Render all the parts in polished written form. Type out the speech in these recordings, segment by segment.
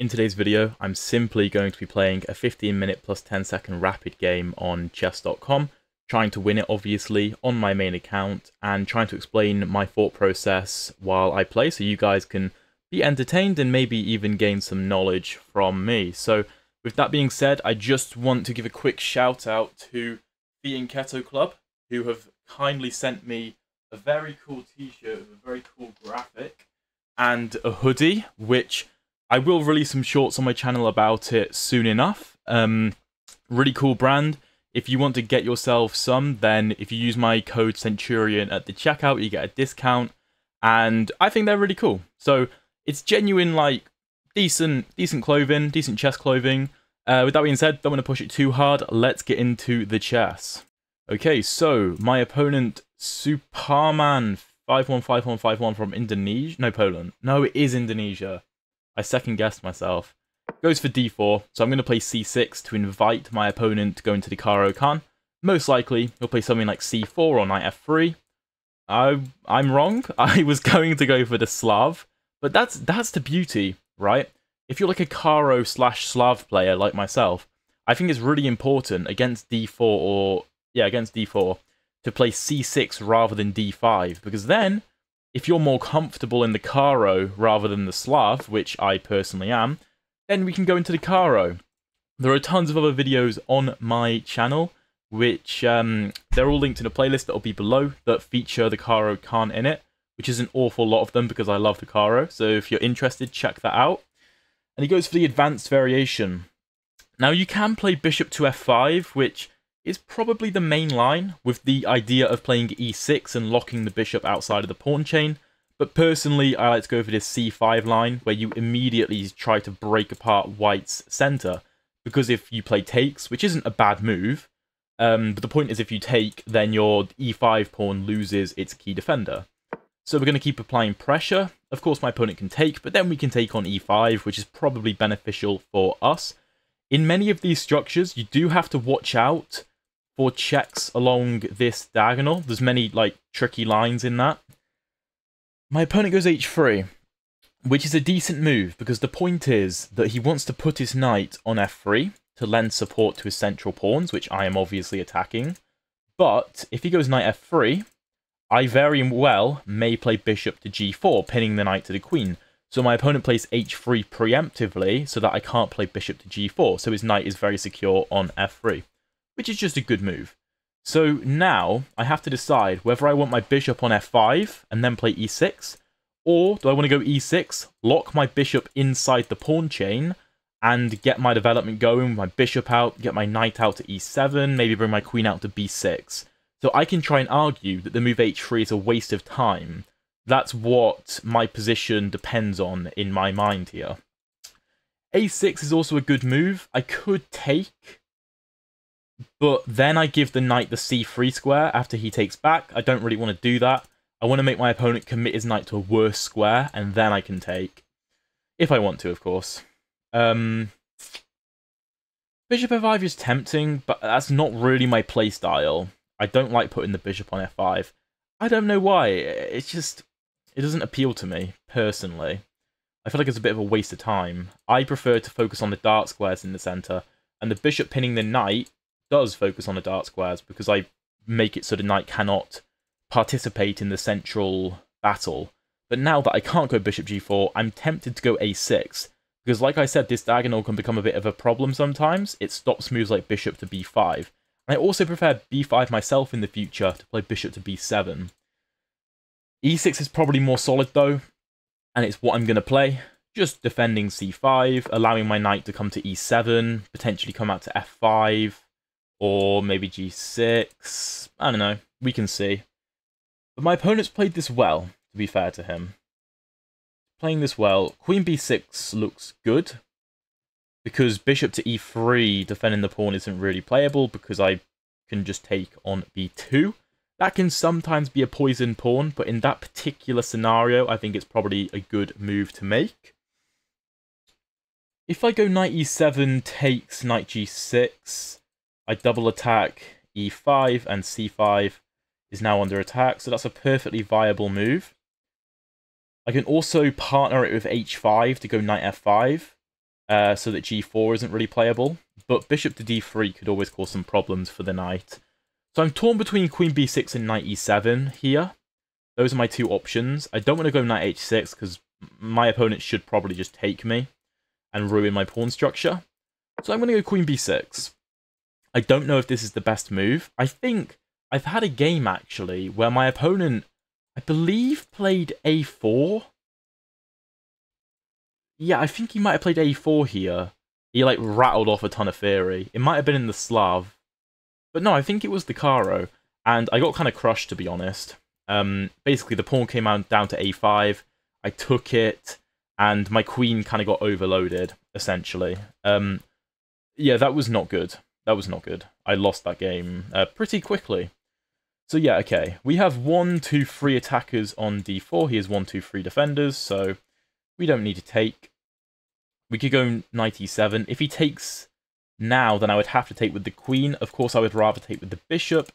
In today's video, I'm simply going to be playing a 15-minute plus 10-second rapid game on chess.com, trying to win it obviously on my main account and trying to explain my thought process while I play so you guys can be entertained and maybe even gain some knowledge from me. So with that being said, I just want to give a quick shout out to Fianchetto Club, who have kindly sent me a very cool t-shirt with a very cool graphic and a hoodie, which I will release some shorts on my channel about it soon enough. Really cool brand. If you want to get yourself some, then if you use my code Centurion at the checkout, you get a discount. And I think they're really cool. So it's genuine, like, decent clothing, decent chess clothing. With that being said, don't want to push it too hard. Let's get into the chess. Okay, so my opponent, Superman, 515151 from Indonesia. No, Poland. No, it is Indonesia. I second-guessed myself. Goes for d4, so I'm going to play c6 to invite my opponent to go into the Caro-Kann. Most likely, he'll play something like c4 or knight f3. I'm wrong. I was going to go for the Slav, but that's the beauty, right? If you're like a Caro/Slav player like myself, I think it's really important against d4 or, yeah, against d4 to play c6 rather than d5, because then if you're more comfortable in the Caro rather than the Slav, which I personally am, then we can go into the Caro. There are tons of other videos on my channel, which they're all linked in a playlist that will be below that feature the Caro-Kann in it, which is an awful lot of them because I love the Caro. So if you're interested, check that out. And he goes for the advanced variation. Now you can play bishop to f5, which is probably the main line, with the idea of playing e6 and locking the bishop outside of the pawn chain. But personally, I like to go for this c5 line, where you immediately try to break apart white's center. Because if you play takes, which isn't a bad move, but the point is if you take, then your e5 pawn loses its key defender. So we're going to keep applying pressure. Of course, my opponent can take, but then we can take on e5, which is probably beneficial for us. In many of these structures, you do have to watch out for checks along this diagonal. There's many, like, tricky lines in that. My opponent goes h3, which is a decent move, because the point is that he wants to put his knight on f3 to lend support to his central pawns, which I am obviously attacking. But if he goes knight f3, I very well may play bishop to g4, pinning the knight to the queen. So my opponent plays h3 preemptively so that I can't play bishop to g4, so his knight is very secure on f3. Which is just a good move. So now I have to decide whether I want my bishop on f5 and then play e6, or do I want to go e6, lock my bishop inside the pawn chain, and get my development going with my bishop out, get my knight out to e7, maybe bring my queen out to b6. So I can try and argue that the move h3 is a waste of time. That's what my position depends on in my mind here. a6 is also a good move. I could take, but then I give the knight the c3 square after he takes back. I don't really want to do that. I want to make my opponent commit his knight to a worse square, and then I can take. If I want to, of course. Bishop f5 is tempting, but that's not really my playstyle. I don't like putting the bishop on f5. I don't know why. It's just, it doesn't appeal to me, personally. I feel like it's a bit of a waste of time. I prefer to focus on the dark squares in the centre, and the bishop pinning the knight does focus on the dark squares, because I make it so the knight cannot participate in the central battle. But now that I can't go bishop g4, I'm tempted to go a6, because like I said, this diagonal can become a bit of a problem sometimes. It stops moves like bishop to b5. And I also prefer b5 myself in the future to play bishop to b7. e6 is probably more solid though, and it's what I'm going to play. Just defending c5, allowing my knight to come to e7, potentially come out to f5. Or maybe g6. I don't know. We can see. But my opponent's played this well, to be fair to him. Playing this well. Queen b6 looks good, because bishop to e3 defending the pawn isn't really playable, because I can just take on b2. That can sometimes be a poison pawn, but in that particular scenario, I think it's probably a good move to make. If I go knight e7, takes knight g6... I double attack e5, and c5 is now under attack, so that's a perfectly viable move. I can also partner it with h5 to go knight f5, so that g4 isn't really playable, but bishop to d3 could always cause some problems for the knight. So I'm torn between queen b6 and knight e7 here. Those are my two options. I don't want to go knight h6 because my opponent should probably just take me and ruin my pawn structure. So I'm going to go queen b6. I don't know if this is the best move. I think I've had a game, actually, where my opponent, I believe, played a4. Yeah, I think he might have played a4 here. He, like, rattled off a ton of theory. It might have been in the Slav. But no, I think it was the Caro. And I got kind of crushed, to be honest. Basically, the pawn came out down to a5. I took it, and my queen kind of got overloaded, essentially. Yeah, that was not good. That was not good. I lost that game pretty quickly. So yeah, okay. We have 1, 2, 3 attackers on d4. He has 1, 2, 3 defenders, so we don't need to take. We could go knight e7. If he takes now, then I would have to take with the queen. Of course, I would rather take with the bishop.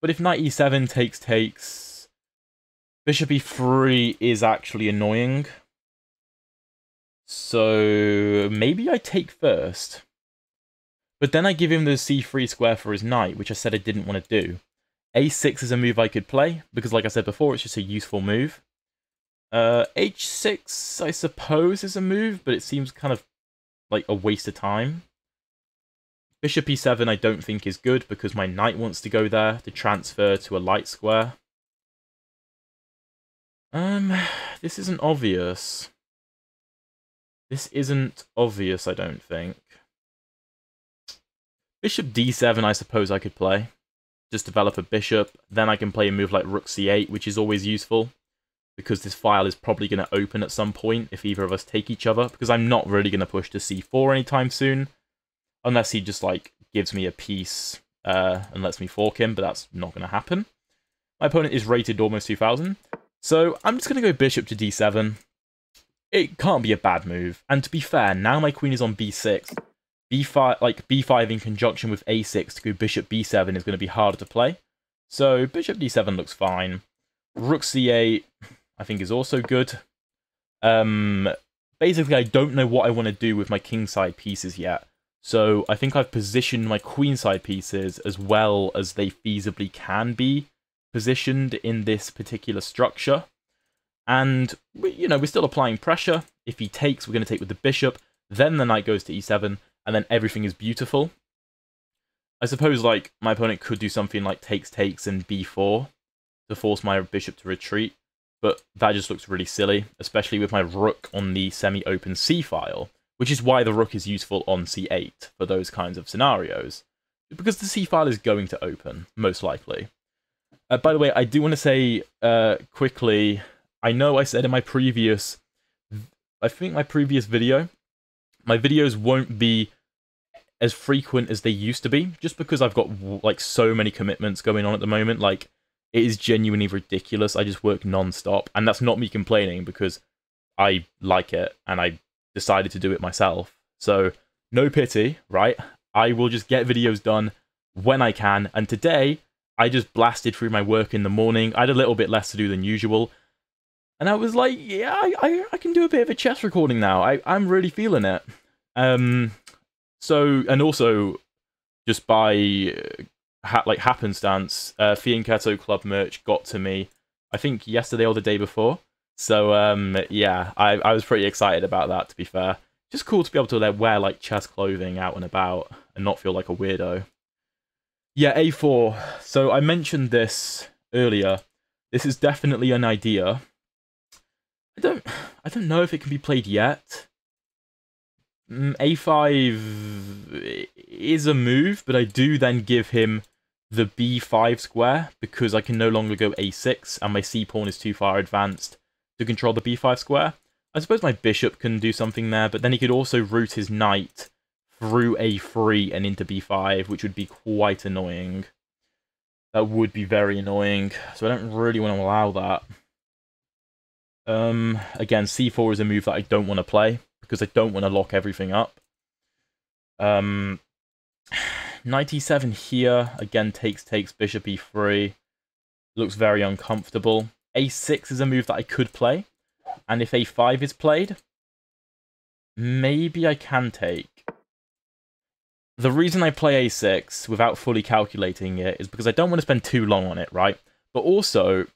But if knight e7 takes, bishop e3 is actually annoying. So maybe I take first. But then I give him the c3 square for his knight, which I said I didn't want to do. a6 is a move I could play, because like I said before, it's just a useful move. h6, I suppose, is a move, but it seems kind of like a waste of time. Bishop e7 I don't think is good, because my knight wants to go there to transfer to a light square. This isn't obvious. This isn't obvious, I don't think. Bishop d7, I suppose I could play. Just develop a bishop. Then I can play a move like rook c8, which is always useful, because this file is probably going to open at some point if either of us take each other, because I'm not really going to push to c4 anytime soon, unless he just, like, gives me a piece and lets me fork him, but that's not going to happen. My opponent is rated almost 2,000, so I'm just going to go bishop to d7. It can't be a bad move, and to be fair, now my queen is on b6. b5, like b5 in conjunction with a6 to go bishop b7 is going to be harder to play. So bishop d7 looks fine. Rook c8 I think is also good. Basically, I don't know what I want to do with my kingside pieces yet. So I think I've positioned my queenside pieces as well as they feasibly can be positioned in this particular structure. And, you know, we're still applying pressure. If he takes, we're going to take with the bishop. Then the knight goes to e7. And then everything is beautiful. I suppose, like, my opponent could do something like takes and b4 to force my bishop to retreat, but that just looks really silly, especially with my rook on the semi-open c file, which is why the rook is useful on c8 for those kinds of scenarios, because the c file is going to open, most likely. By the way, I do want to say quickly, I know I said in my previous, video, my videos won't be as frequent as they used to be, just because I've got, like, so many commitments going on at the moment. Like, it is genuinely ridiculous. I just work non-stop, and that's not me complaining, because I like it, and I decided to do it myself. So, no pity, right? I will just get videos done when I can, and today, I just blasted through my work in the morning. I had a little bit less to do than usual, and I was like, yeah, I can do a bit of a chess recording now. I'm really feeling it. So, and also, just by happenstance, Fianchetto Club merch got to me, I think, yesterday or the day before. So, yeah, I was pretty excited about that, to be fair. Just cool to be able to wear, like, chess clothing out and about and not feel like a weirdo. Yeah, A4. So I mentioned this earlier. This is definitely an idea. I don't know if it can be played yet. A5 is a move, but I do then give him the b5 square, because I can no longer go a6, and my c pawn is too far advanced to control the b5 square. I suppose my bishop can do something there, but then he could also route his knight through a3 and into b5, which would be quite annoying. That would be very annoying, so I don't really want to allow that. Again, c4 is a move that I don't want to play, because I don't want to lock everything up. Knight e7 here, again, takes, bishop e3. Looks very uncomfortable. a6 is a move that I could play, and if a5 is played, Maybe I can take. The reason I play a6 without fully calculating it is because I don't want to spend too long on it, right? But also,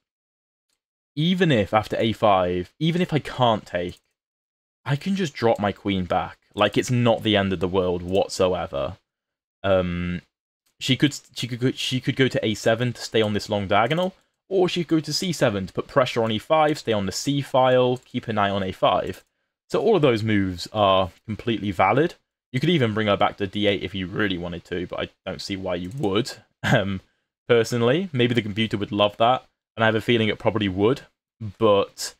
even if after a5, even if I can't take, I can just drop my queen back. Like, it's not the end of the world whatsoever. She could go to a7 to stay on this long diagonal, or she could go to c7 to put pressure on e5, stay on the c file, keep an eye on a5. So all of those moves are completely valid. You could even bring her back to d8 if you really wanted to, but I don't see why you would, personally. Maybe the computer would love that, and I have a feeling it probably would, but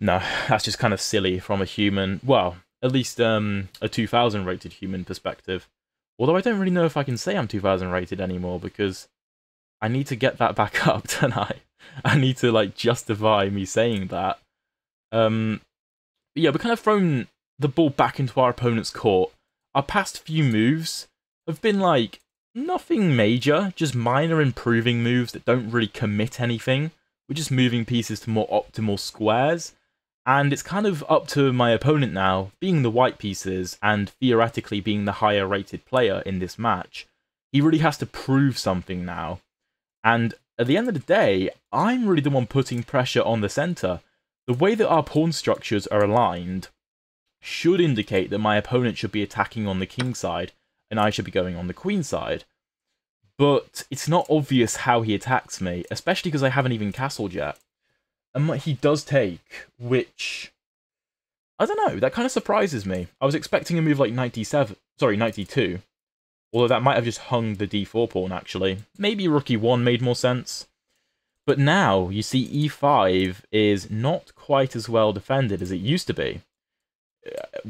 no, that's just kind of silly from a human, well, at least a 2000 rated human perspective. Although I don't really know if I can say I'm 2000 rated anymore, because I need to get that back up tonight. I need to, like, justify me saying that. Yeah, we're kind of thrown the ball back into our opponent's court. Our past few moves have been, like, nothing major, just minor improving moves that don't really commit anything. We're just moving pieces to more optimal squares. And it's kind of up to my opponent now, being the white pieces and theoretically being the higher rated player in this match. He really has to prove something now. And at the end of the day, I'm really the one putting pressure on the center. The way that our pawn structures are aligned should indicate that my opponent should be attacking on the king side and I should be going on the queen side. But it's not obvious how he attacks me, especially because I haven't even castled yet. And he does take, which, I don't know, that kind of surprises me. I was expecting a move like knight d2, although that might have just hung the d4 pawn, actually. Maybe rook e1 made more sense. But now, you see, e5 is not quite as well defended as it used to be.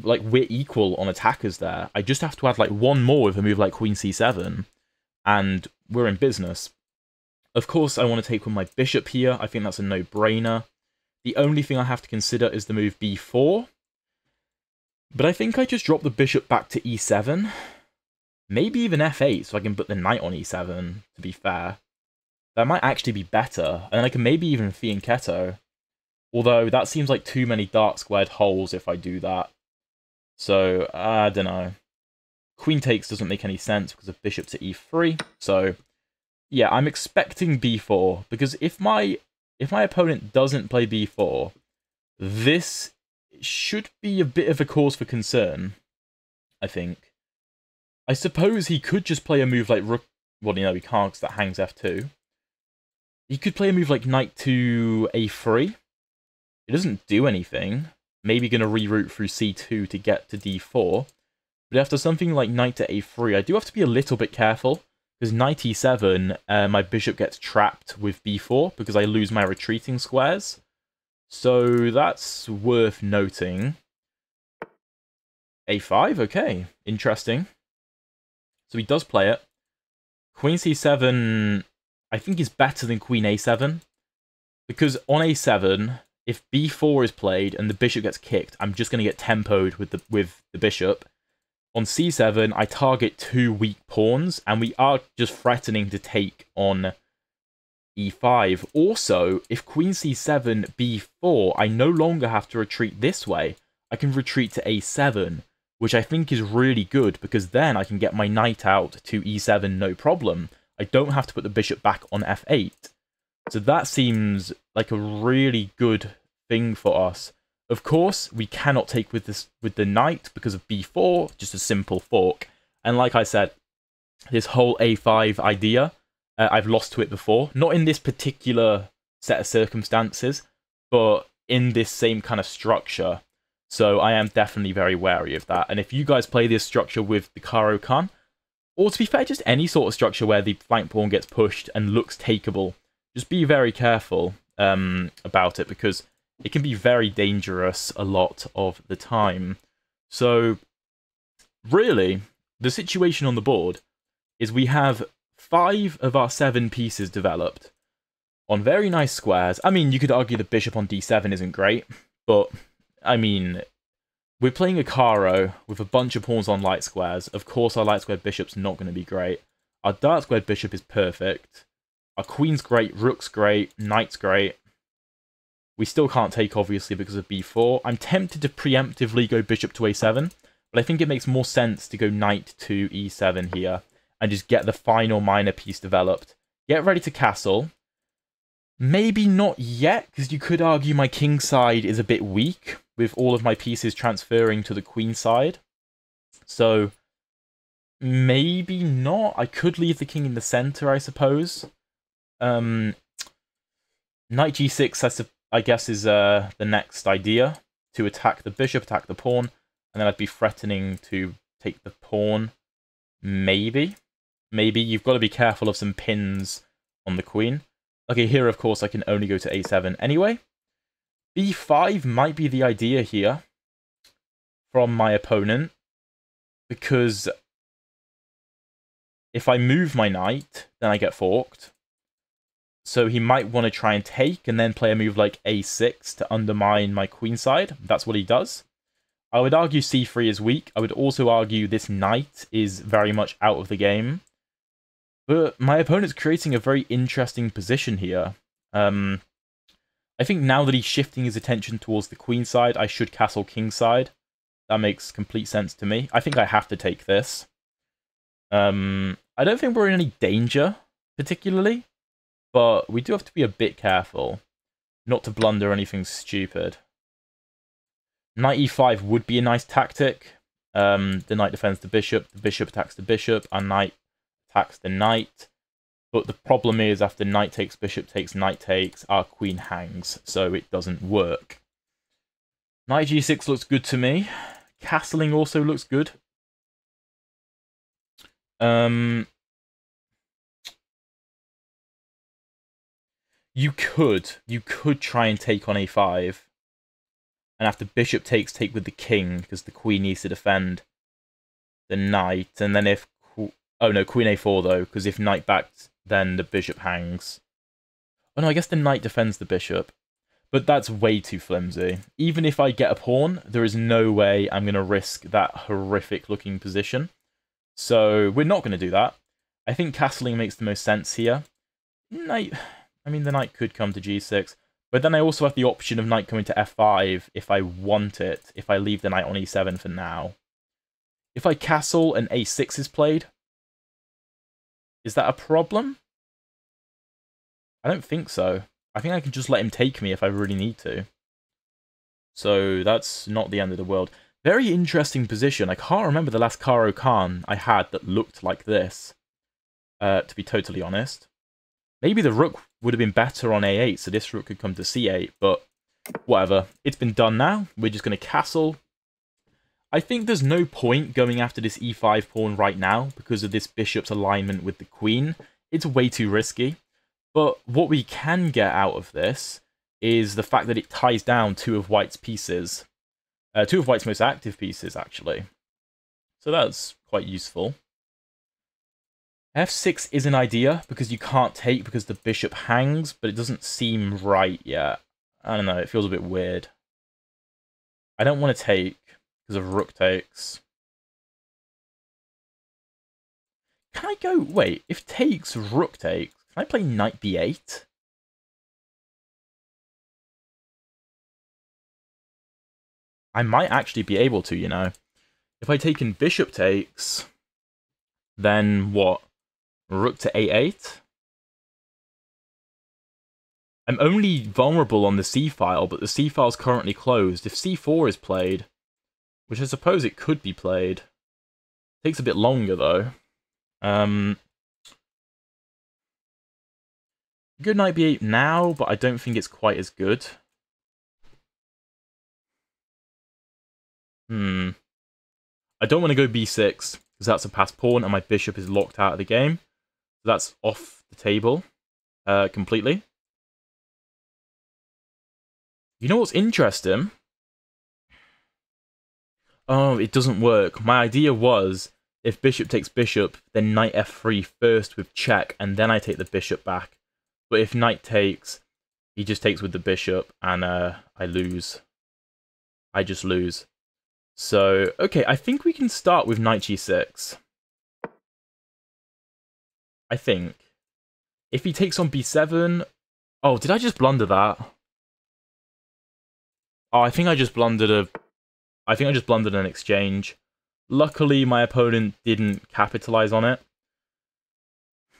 Like, we're equal on attackers there. I just have to add, like, one more with a move like queen c7, and we're in business. Of course, I want to take on my bishop here. I think that's a no-brainer. The only thing I have to consider is the move b4. But I think I just drop the bishop back to e7. Maybe even f8, so I can put the knight on e7, to be fair. That might actually be better. And I can maybe even Fianchetto. Although, that seems like too many dark squared holes if I do that. So, I don't know. Queen takes doesn't make any sense because of bishop to e3, so... Yeah, I'm expecting b4, because if my opponent doesn't play b4, this should be a bit of a cause for concern, I think. I suppose he could just play a move like rook... Well, you know, he can't because that hangs f2. He could play a move like knight to a3. It doesn't do anything. Maybe going to reroute through c2 to get to d4. But after something like knight to a3, I do have to be a little bit careful. Because knight e7, my bishop gets trapped with b4 because I lose my retreating squares. So that's worth noting. a5, okay. Interesting. So he does play it. Queen c7, I think, is better than queen a7. Because on a7, if b4 is played and the bishop gets kicked, I'm just going to get tempoed with the bishop. On c7, I target two weak pawns, and we are just threatening to take on e5. Also, if queen c7, b4, I no longer have to retreat this way. I can retreat to a7, which I think is really good, because then I can get my knight out to e7 no problem. I don't have to put the bishop back on f8. So that seems like a really good thing for us. Of course, we cannot take with the knight because of b4, just a simple fork. And like I said, this whole a5 idea, I've lost to it before. Not in this particular set of circumstances, but in this same kind of structure. So I am definitely very wary of that. And if you guys play this structure with the Caro-Kann, or to be fair, just any sort of structure where the flank pawn gets pushed and looks takeable, just be very careful about it, because it can be very dangerous a lot of the time. So, really, the situation on the board is we have 5 of our 7 pieces developed on very nice squares. I mean, you could argue the bishop on d7 isn't great, but, I mean, we're playing a Caro with a bunch of pawns on light squares. Of course, our light squared bishop's not going to be great. Our dark squared bishop is perfect. Our queen's great, rook's great, knight's great. We still can't take, obviously, because of b4. I'm tempted to preemptively go bishop to a7, but I think it makes more sense to go knight to e7 here and just get the final minor piece developed. Get ready to castle. Maybe not yet, because you could argue my king side is a bit weak with all of my pieces transferring to the queen side. So maybe not. I could leave the king in the center, I suppose. Knight g6, I guess, is the next idea, to attack the bishop, attack the pawn, and then I'd be threatening to take the pawn. Maybe. Maybe. You've got to be careful of some pins on the queen. Okay, here, of course, I can only go to a7 anyway. b5 might be the idea here from my opponent, because if I move my knight, then I get forked. So he might want to try and take and then play a move like a6 to undermine my queen side. That's what he does. I would argue c3 is weak. I would also argue this knight is very much out of the game. But my opponent's creating a very interesting position here. I think now that he's shifting his attention towards the queen side, I should castle king side. That makes complete sense to me. I think I have to take this. I don't think we're in any danger, particularly. But we do have to be a bit careful not to blunder anything stupid. Knight e5 would be a nice tactic. The knight defends the bishop attacks the bishop, and knight attacks the knight, but the problem is after knight takes, bishop takes, knight takes, our queen hangs, so it doesn't work. Knight g6 looks good to me. Castling also looks good. You could try and take on a5, and after bishop takes, take with the king, because the queen needs to defend the knight, and then if oh no, queen a4 though, because if knight backs, then the bishop hangs. Oh no, I guess the knight defends the bishop. But that's way too flimsy. Even if I get a pawn, there is no way I'm going to risk that horrific looking position. So we're not going to do that. I think castling makes the most sense here. Knight, I mean, the knight could come to g6. But then I also have the option of knight coming to f5 if I want it, if I leave the knight on e7 for now. If I castle and a6 is played, is that a problem? I don't think so. I think I can just let him take me if I really need to. So that's not the end of the world. Very interesting position. I can't remember the last Caro-Kann I had that looked like this, to be totally honest. Maybe the rook would have been better on a8, so this rook could come to c8, but whatever. It's been done now. We're just going to castle. I think there's no point going after this e5 pawn right now because of this bishop's alignment with the queen. It's way too risky. But what we can get out of this is the fact that it ties down two of White's pieces. Two of White's most active pieces, actually. So that's quite useful. f6 is an idea because you can't take because the bishop hangs, but it doesn't seem right yet. I don't know, it feels a bit weird. I don't want to take, because of rook takes. Can I go... Wait, if takes, rook takes, can I play knight b8? I might actually be able to, you know. If I take in bishop takes, then what? Rook to a8? I'm only vulnerable on the c-file, but the c-file's currently closed. If c4 is played, which I suppose it could be played. Takes a bit longer, though. Good knight b8 now, but I don't think it's quite as good. I don't want to go b6, because that's a passed pawn, and my bishop is locked out of the game. So that's off the table completely. You know what's interesting? Oh, it doesn't work. My idea was, if bishop takes bishop, then knight f3 first with check, and then I take the bishop back. But if knight takes, he just takes with the bishop, and I lose. I just lose. So, okay, I think we can start with knight g6. I think. If he takes on b7... Oh, did I just blunder that? Oh, I think I just blundered a... I think I just blundered an exchange. Luckily, my opponent didn't capitalize on it.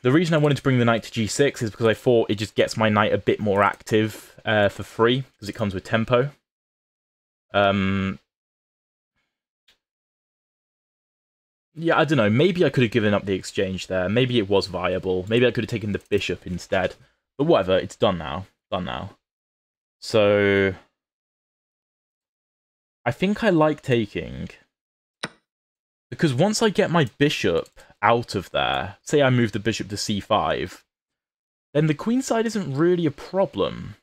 The reason I wanted to bring the knight to g6 is because I thought it just gets my knight a bit more active for free, because it comes with tempo. Yeah, I don't know. Maybe I could have given up the exchange there. Maybe it was viable. Maybe I could have taken the bishop instead. But whatever, it's done now. Done now. So... I think I like taking... Because once I get my bishop out of there, say I move the bishop to c5, then the queen side isn't really a problem,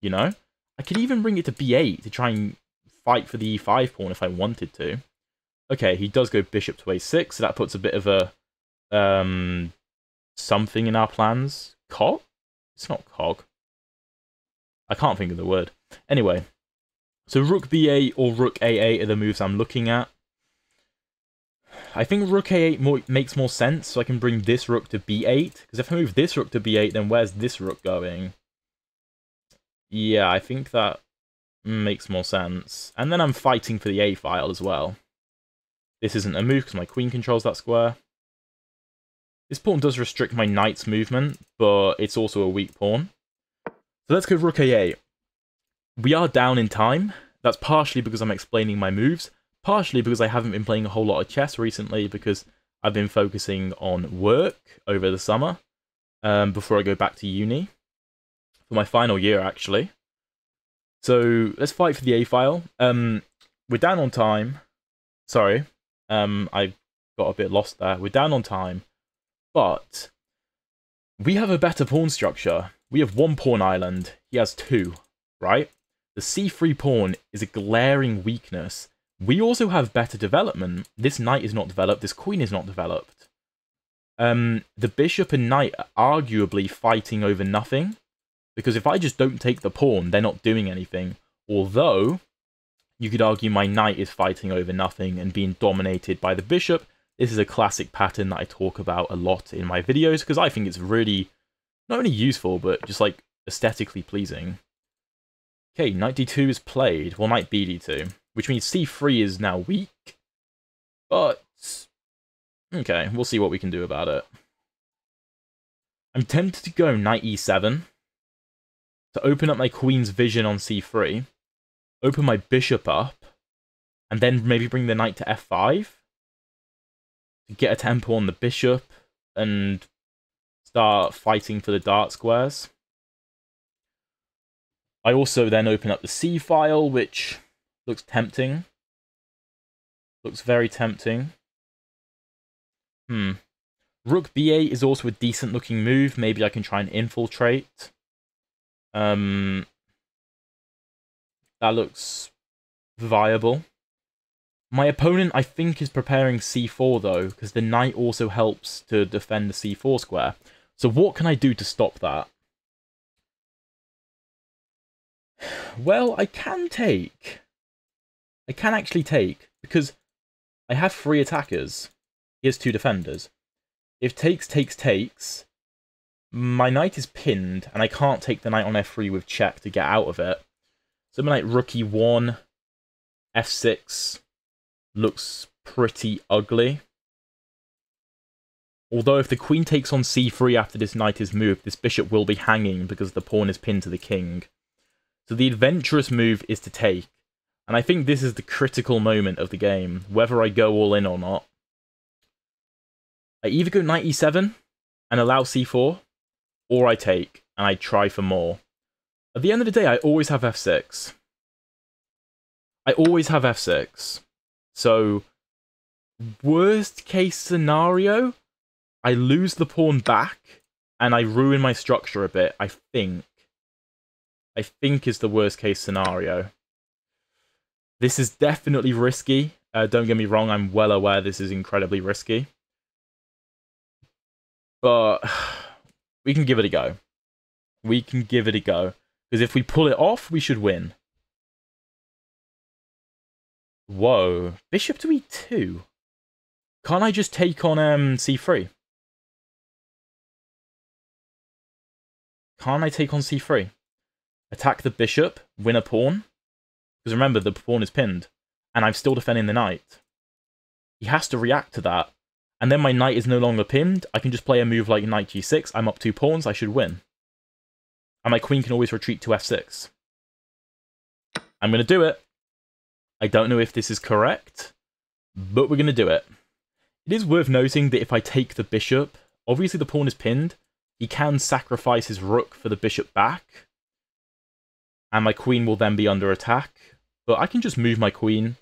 you know? I could even bring it to b8 to try and fight for the e5 pawn if I wanted to. Okay, he does go bishop to a6, so that puts a bit of a... something in our plans. Cog? It's not cog. I can't think of the word. Anyway, so rook b8 or rook a8 are the moves I'm looking at. I think rook a8 makes more sense, so I can bring this rook to b8. Because if I move this rook to b8, then where's this rook going? Yeah, I think that makes more sense. And then I'm fighting for the a-file as well. This isn't a move, because my queen controls that square. This pawn does restrict my knight's movement, but it's also a weak pawn. So let's go rook a8. We are down in time. That's partially because I'm explaining my moves. Partially because I haven't been playing a whole lot of chess recently because I've been focusing on work over the summer before I go back to uni for my final year, actually. So let's fight for the A-file. We're down on time. Sorry, I got a bit lost there. We're down on time, but we have a better pawn structure. We have one pawn island. He has two, right? The C3 pawn is a glaring weakness. We also have better development. This knight is not developed. This queen is not developed. The bishop and knight are arguably fighting over nothing. Because if I just don't take the pawn, they're not doing anything. Although, you could argue my knight is fighting over nothing and being dominated by the bishop. This is a classic pattern that I talk about a lot in my videos. Because I think it's really, not only useful, but just like aesthetically pleasing. Okay, knight d2 is played. Well, knight bd2. Which means c3 is now weak, but okay, we'll see what we can do about it. I'm tempted to go knight e7 to open up my queen's vision on c3, open my bishop up, and then maybe bring the knight to f5 to get a tempo on the bishop and start fighting for the dark squares. I also then open up the c file, which... looks tempting. Looks very tempting. Rook b8 is also a decent looking move. Maybe I can try and infiltrate. That looks viable. My opponent, I think, is preparing c4 though, because the knight also helps to defend the c4 square. So what can I do to stop that? Well, I can take... I can actually take, because I have three attackers. He has two defenders. If takes, takes, takes, my knight is pinned, and I can't take the knight on f3 with check to get out of it. So my knight rook e1, f6 looks pretty ugly. Although if the queen takes on c3 after this knight is moved, this bishop will be hanging because the pawn is pinned to the king. So the adventurous move is to take. And I think this is the critical moment of the game, whether I go all in or not. I either go knight e7 and allow c4, or I take and I try for more. At the end of the day, I always have f6. I always have f6. So, worst case scenario, I lose the pawn back and I ruin my structure a bit, I think. I think is the worst case scenario. This is definitely risky. Don't get me wrong, I'm well aware this is incredibly risky. But we can give it a go. We can give it a go. Because if we pull it off, we should win. Whoa. Bishop to e2. Can't I just take on c3? Can't I take on c3? Attack the bishop, win a pawn. Because remember, the pawn is pinned, and I'm still defending the knight. He has to react to that, and then my knight is no longer pinned. I can just play a move like knight g6, I'm up 2 pawns, I should win. And my queen can always retreat to f6. I'm going to do it. I don't know if this is correct, but we're going to do it. It is worth noting that if I take the bishop, obviously the pawn is pinned, he can sacrifice his rook for the bishop back, and my queen will then be under attack, but I can just move my queen,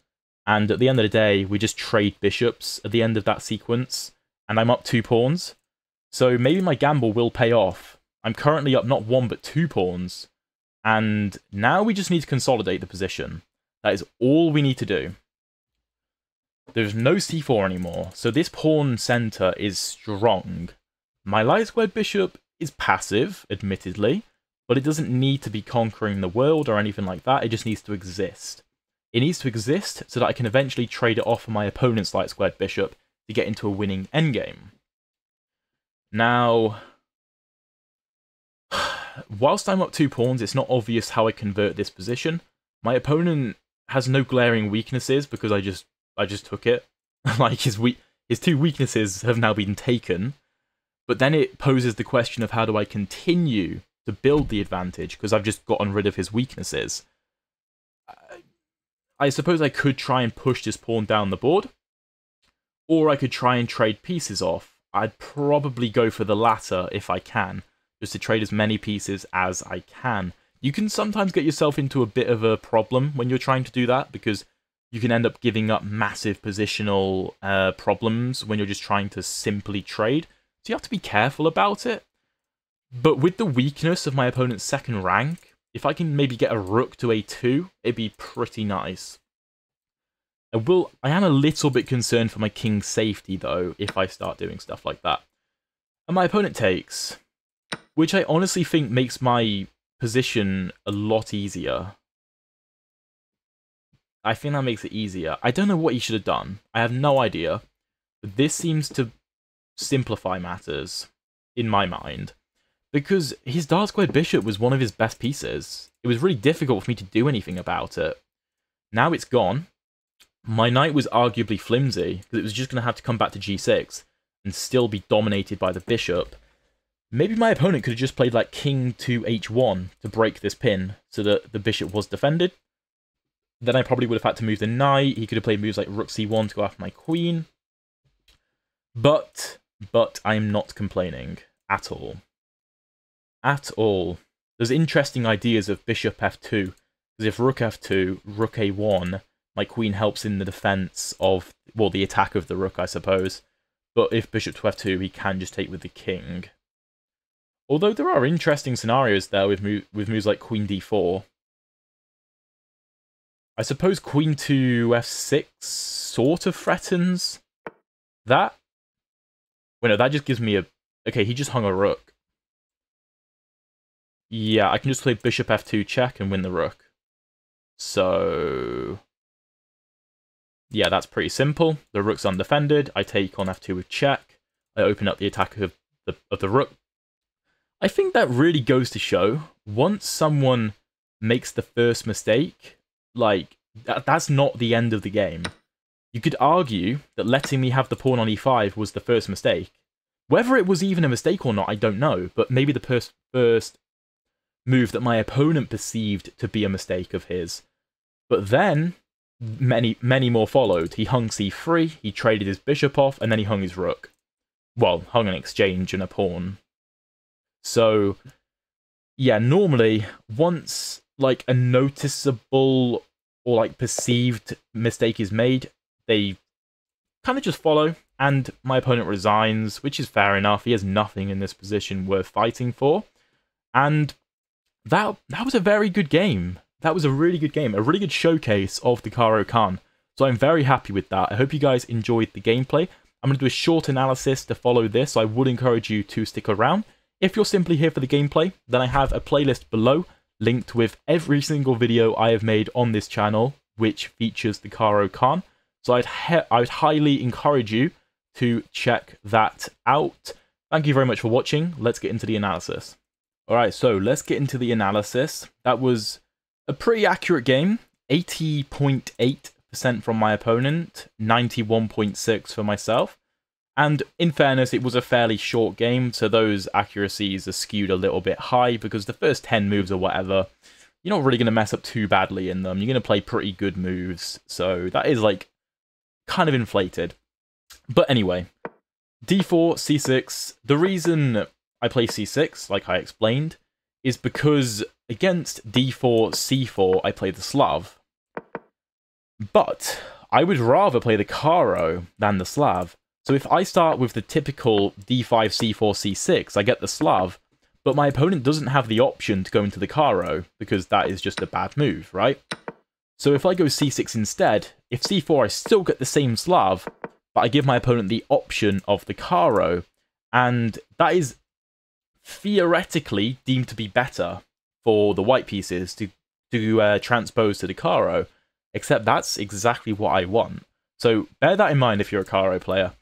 and at the end of the day, we just trade bishops at the end of that sequence, and I'm up 2 pawns, so maybe my gamble will pay off. I'm currently up not 1 but 2 pawns, and now we just need to consolidate the position. That is all we need to do. There's no c4 anymore, so this pawn center is strong. My light squared bishop is passive, admittedly, but it doesn't need to be conquering the world or anything like that, it just needs to exist. It needs to exist so that I can eventually trade it off for my opponent's light squared bishop to get into a winning endgame. Now, whilst I'm up 2 pawns, it's not obvious how I convert this position. My opponent has no glaring weaknesses because I just took it. Like, his two weaknesses have now been taken. But then it poses the question of how do I continue to build the advantage, because I've just gotten rid of his weaknesses. I suppose I could try and push this pawn down the board, or I could try and trade pieces off. I'd probably go for the latter if I can, just to trade as many pieces as I can. You can sometimes get yourself into a bit of a problem when you're trying to do that, because you can end up giving up massive positional problems when you're just trying to simply trade. So you have to be careful about it. But with the weakness of my opponent's second rank, if I can maybe get a rook to a2, it'd be pretty nice. I am a little bit concerned for my king's safety, though, if I start doing stuff like that. And my opponent takes, which I honestly think makes my position a lot easier. I think that makes it easier. I don't know what he should have done. I have no idea. But this seems to simplify matters, in my mind. Because his dark squared bishop was one of his best pieces. It was really difficult for me to do anything about it. Now it's gone. My knight was arguably flimsy, because it was just going to have to come back to g6 and still be dominated by the bishop. Maybe my opponent could have just played like king to h1 to break this pin so that the bishop was defended. Then I probably would have had to move the knight. He could have played moves like rook c1 to go after my queen. But I'm not complaining at all. At all. There's interesting ideas of bishop f2, because if rook f2, rook a1, my queen helps in the defense of, well, the attack of the rook, I suppose. But if bishop to f2, he can just take with the king. Although there are interesting scenarios there with moves like queen d4. I suppose queen to f6 sort of threatens that. Well, no, that just gives me a... Okay, he just hung a rook. Yeah, I can just play bishop f2 check and win the rook. So... yeah, that's pretty simple. The rook's undefended. I take on f2 with check. I open up the attack of the rook. I think that really goes to show, once someone makes the first mistake, like, that's not the end of the game. You could argue that letting me have the pawn on e5 was the first mistake. Whether it was even a mistake or not, I don't know, but maybe the first move that my opponent perceived to be a mistake of his. But then, many more followed. He hung c3, he traded his bishop off, and then he hung his rook. Well, hung an exchange and a pawn. So, yeah, normally, once, like, a noticeable or, like, perceived mistake is made, they kind of just follow, and my opponent resigns, which is fair enough. He has nothing in this position worth fighting for, and that was a very good game. That was a really good game, a really good showcase of the Caro-Kann, so I'm very happy with that. I hope you guys enjoyed the gameplay. I'm going to do a short analysis to follow this, so I would encourage you to stick around. If you're simply here for the gameplay, then I have a playlist below linked with every single video I have made on this channel, which features the Caro-Kann. So I would highly encourage you to check that out. Thank you very much for watching. Let's get into the analysis. All right, so let's get into the analysis. That was a pretty accurate game. 80.8% from my opponent, 91.6% for myself. And in fairness, it was a fairly short game, so those accuracies are skewed a little bit high because the first 10 moves or whatever, you're not really going to mess up too badly in them. You're going to play pretty good moves, so that is like kind of inflated. But anyway, d4, c6. The reason I play c6, like I explained, is because against d4, c4, I play the Slav. But I would rather play the Caro than the Slav. So if I start with the typical d5, c4, c6, I get the Slav, but my opponent doesn't have the option to go into the Caro, because that is just a bad move, right? So if I go c6 instead, if c4, I still get the same Slav, but I give my opponent the option of the Caro, and that is theoretically deemed to be better for the white pieces to transpose to the Caro, except that's exactly what I want. So bear that in mind if you're a Caro player.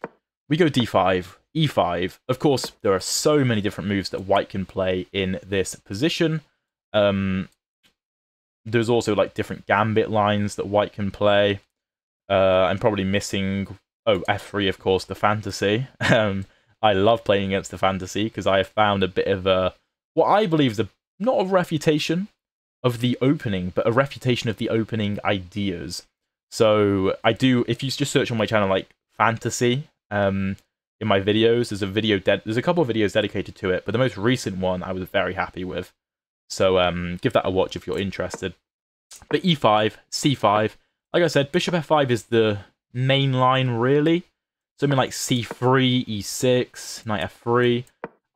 We go d5, e5. Of course, there are so many different moves that white can play in this position. There's also like different gambit lines that white can play. I'm probably missing, oh, f3, of course, the fantasy. I love playing against the fantasy because I have found a bit of a, what I believe is a, not a refutation of the opening, but a refutation of the opening ideas. So I do, if you just search on my channel like fantasy, in my videos, there's a video, there's a couple of videos dedicated to it, but the most recent one I was very happy with. So give that a watch if you're interested. But e5, c5, like I said, bishop f5 is the main line really. So I mean like c3, e6, knight f3.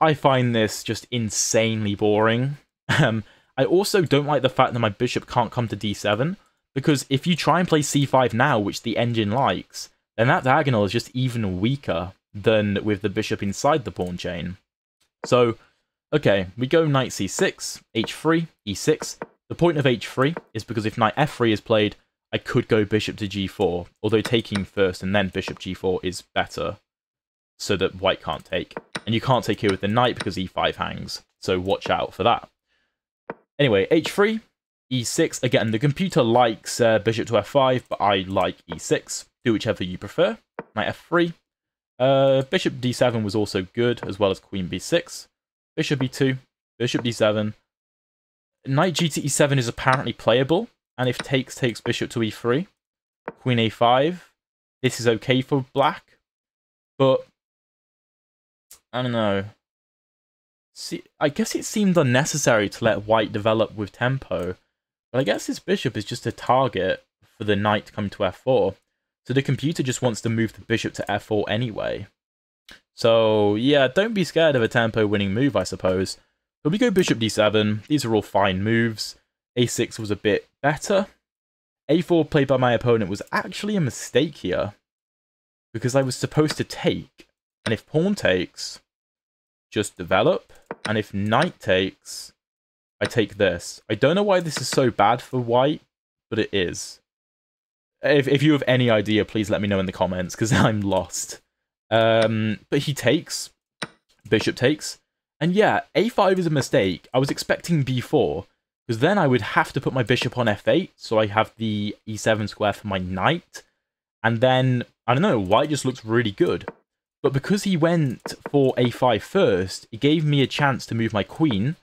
I find this just insanely boring. I also don't like the fact that my bishop can't come to d7, because if you try and play c5 now, which the engine likes, then that diagonal is just even weaker than with the bishop inside the pawn chain. So, okay, we go knight c6, h3, e6. The point of h3 is because if knight f3 is played, I could go bishop to g4, although taking first and then bishop g4 is better, so that white can't take. And you can't take here with the knight because e5 hangs, so watch out for that. Anyway, h3, e6. Again, the computer likes bishop to f5, but I like e6. Do whichever you prefer. Knight f3. Bishop d7 was also good, as well as queen b6. Bishop b2. Bishop d7. Knight g to e7 is apparently playable, and if takes, takes bishop to e3. Queen a5. This is okay for black, but I don't know. See, I guess it seemed unnecessary to let white develop with tempo. But I guess this bishop is just a target for the knight to come to f4. So the computer just wants to move the bishop to f4 anyway. So yeah, don't be scared of a tempo winning move, I suppose. But we go bishop d7. These are all fine moves. a6 was a bit better. a4 played by my opponent was actually a mistake here, because I was supposed to take. And if pawn takes, just develop. And if knight takes, I take this. I don't know why this is so bad for white, but it is. If you have any idea, please let me know in the comments, because I'm lost. But he takes. Bishop takes. And yeah, a5 is a mistake. I was expecting b4, because then I would have to put my bishop on f8, so I have the e7 square for my knight. And then, I don't know, white just looks really good. But because he went for a5 first, it gave me a chance to move my queen.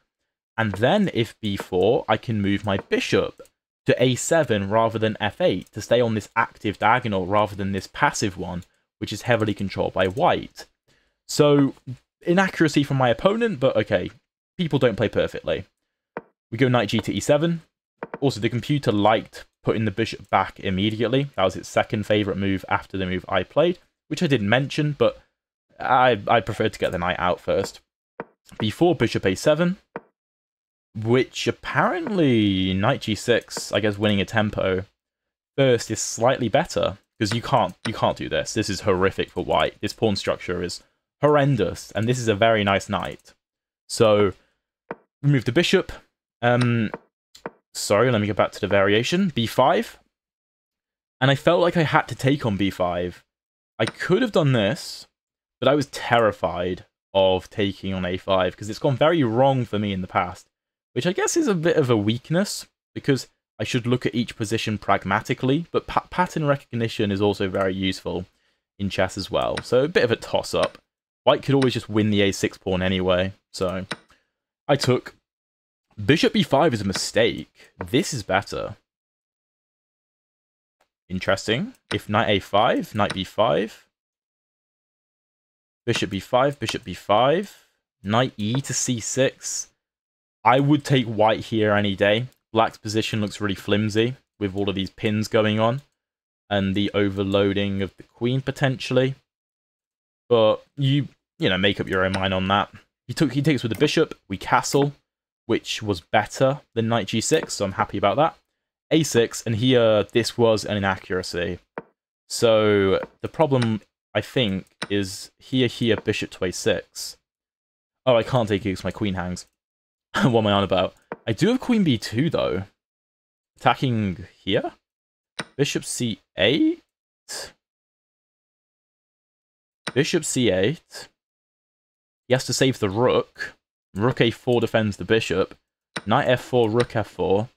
And then if b4, I can move my bishop to a7 rather than f8 to stay on this active diagonal rather than this passive one, which is heavily controlled by white. So inaccuracy from my opponent, but okay, people don't play perfectly. We go knight g to e7. Also, the computer liked putting the bishop back immediately. That was its second favourite move after the move I played, which I didn't mention, but I preferred to get the knight out first. b4, bishop a7. Which apparently knight g6, I guess winning a tempo first is slightly better, because you can't do this. This is horrific for white. This pawn structure is horrendous, and this is a very nice knight. So we move the bishop. Sorry, let me go back to the variation. b5, and I felt like I had to take on b5. I could have done this, but I was terrified of taking on a5 because it's gone very wrong for me in the past. Which I guess is a bit of a weakness, because I should look at each position pragmatically, but pattern recognition is also very useful in chess as well. So a bit of a toss-up. White could always just win the a6 pawn anyway, so I took bishop b5 is a mistake. This is better. Interesting. If knight a5, knight b5, bishop b5, bishop b5, knight e to c6. I would take white here any day. Black's position looks really flimsy with all of these pins going on and the overloading of the queen potentially. But you know, make up your own mind on that. He takes with the bishop. We castle, which was better than knight g6, so I'm happy about that. a6, and here this was an inaccuracy. So the problem, I think, is here, bishop to a6. Oh, I can't take it because my queen hangs. What am I on about? I do have queen b2, though. Attacking here. Bishop c8. Bishop c8. He has to save the rook. Rook a4 defends the bishop. Knight f4, rook f4.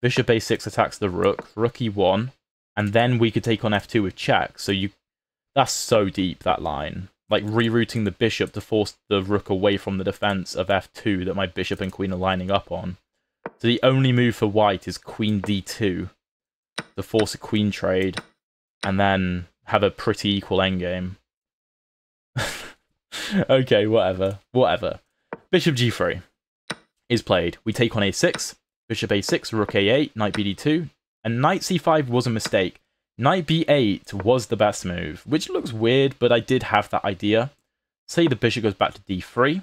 Bishop a6 attacks the rook. Rook e1. And then we could take on f2 with check. So that's so deep, that line. Like rerouting the bishop to force the rook away from the defense of f2 that my bishop and queen are lining up on. So the only move for white is queen d2 to force a queen trade and then have a pretty equal endgame. Okay, whatever. Bishop g3 is played. We take on a6, bishop a6, rook a8, knight bd2, and knight c5 was a mistake. Knight b8 was the best move, which looks weird, but I did have that idea. Say the bishop goes back to d3,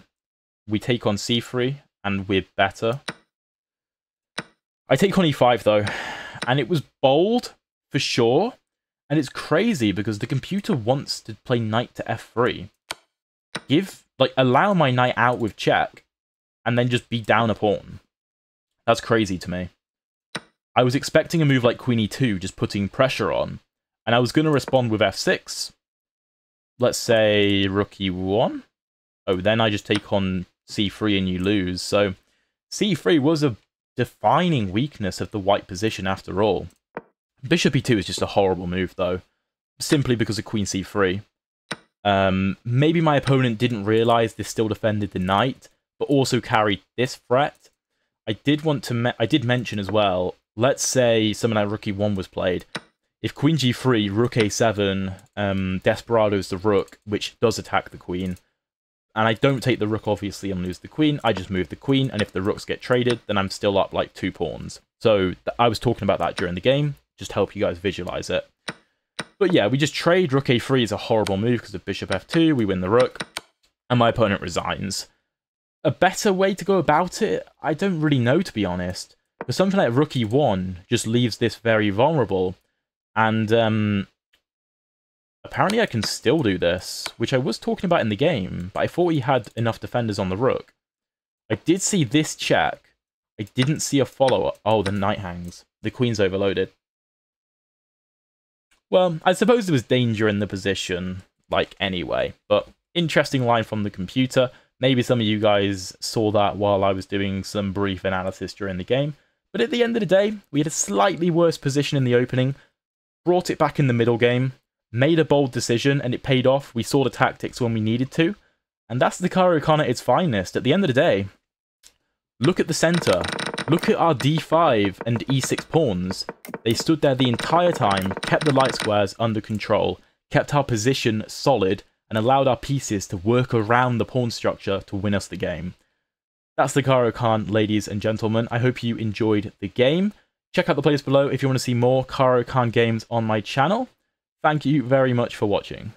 we take on c3, and we're better. I take on e5 though, and it was bold, for sure, and it's crazy because the computer wants to play knight to f3. Allow my knight out with check, and then just be down a pawn. That's crazy to me. I was expecting a move like queen e2, just putting pressure on, and I was going to respond with f6. Let's say rook e1. Oh, then I just take on c3 and you lose. So c3 was a defining weakness of the white position after all. Bishop e2 is just a horrible move, though, simply because of queen c3. Maybe my opponent didn't realize this still defended the knight, but also carried this threat. I did mention as well, let's say something like rook e1 was played. If queen g3, rook a7, desperado's the rook, which does attack the queen. And I don't take the rook, obviously, and lose the queen. I just move the queen, and if the rooks get traded, then I'm still up like 2 pawns. So I was talking about that during the game, just to help you guys visualize it. But yeah, we just trade. Rook a3 is a horrible move because of bishop f2. We win the rook, and my opponent resigns. A better way to go about it, I don't really know, to be honest. But something like rook e1 just leaves this very vulnerable, and apparently I can still do this, which I was talking about in the game, but I thought he had enough defenders on the rook. I did see this check. I didn't see a follow-up. Oh, the knight hangs. The queen's overloaded. Well, I suppose there was danger in the position, like, anyway, but interesting line from the computer. Maybe some of you guys saw that while I was doing some brief analysis during the game. But at the end of the day, we had a slightly worse position in the opening, brought it back in the middle game, made a bold decision, and it paid off. We saw the tactics when we needed to. And that's the Caro-Kann at its finest. At the end of the day, look at the center. Look at our d5 and e6 pawns. They stood there the entire time, kept the light squares under control, kept our position solid, and allowed our pieces to work around the pawn structure to win us the game. That's the Caro-Kann, ladies and gentlemen. I hope you enjoyed the game. Check out the playlist below if you want to see more Caro-Kann games on my channel. Thank you very much for watching.